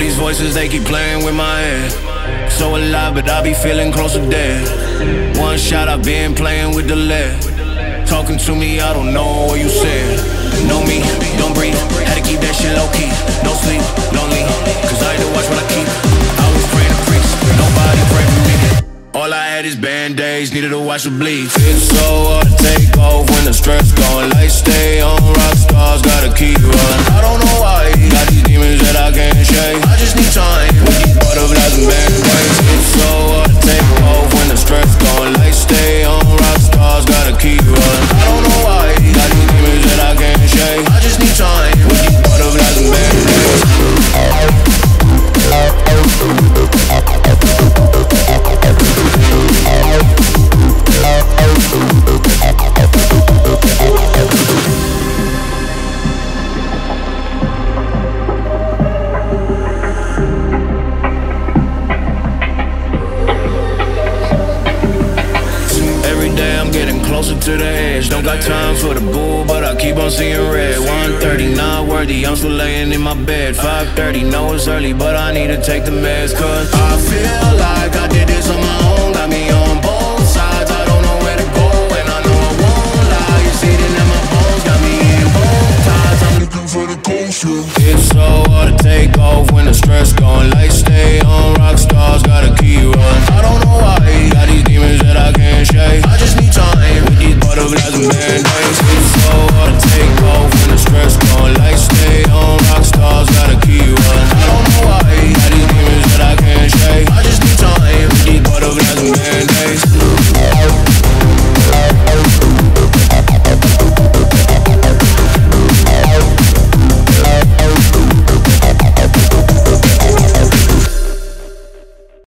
these voices, they keep playing with my head. So alive, but I be feeling close to dead. One shot, I been playing with the lead. Talking to me, I don't know what you said. Know me, don't breathe, had to keep that shit low key. No sleep, lonely, cause I had to watch what I keep. I was praying to priest, nobody prayed for me. All I had is band-aids, needed to watch it bleed. It's so hard to take off when the stress gone. Lights stay on, rock stars, gotta keep running. I don't know why, got these demons that I can't shake. I just need time, with these butterflies and band-aids. It's so hard to take off when the stress gone. Lights stay on, rock stars, gotta keep running. I don't know why, got these demons that I can't shake. I just need time, with these butterflies and band-aids. Every day I'm getting closer to the edge. Don't got time for the bull, but I keep on seeing red. 1:30, not worthy, I'm still laying in my bed. 5:30, know it's early, but I need to take the meds. Cause I feel like I did this on my own. Got me on board. It's so hard to take off when the stress gone. Lights stay on, rock stars, gotta keep running. I don't know why, got these demons that I can't shake. I just need time, with these butterflies and band-aids. It's so hard to take off when the stress gone. Lights stay